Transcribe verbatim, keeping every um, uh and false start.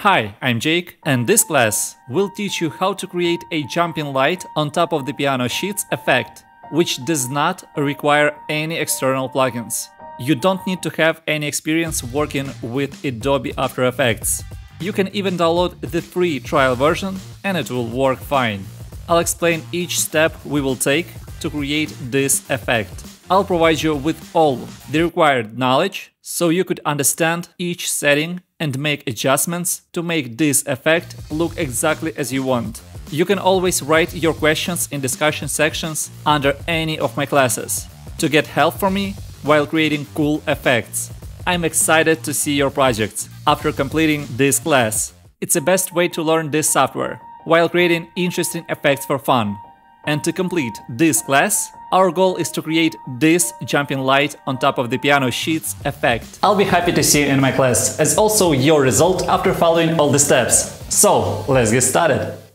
Hi, I'm Jake, and this class will teach you how to create a jumping light on top of the piano sheets effect, which does not require any external plugins. You don't need to have any experience working with Adobe After Effects. You can even download the free trial version and it will work fine. I'll explain each step we will take to create this effect. I'll provide you with all the required knowledge so you could understand each setting and make adjustments to make this effect look exactly as you want. You can always write your questions in discussion sections under any of my classes to get help from me while creating cool effects. I'm excited to see your projects after completing this class. It's the best way to learn this software while creating interesting effects for fun. And to complete this class, our goal is to create this jumping light on top of the piano sheets effect. I'll be happy to see you in my class, as also your result after following all the steps. So, let's get started!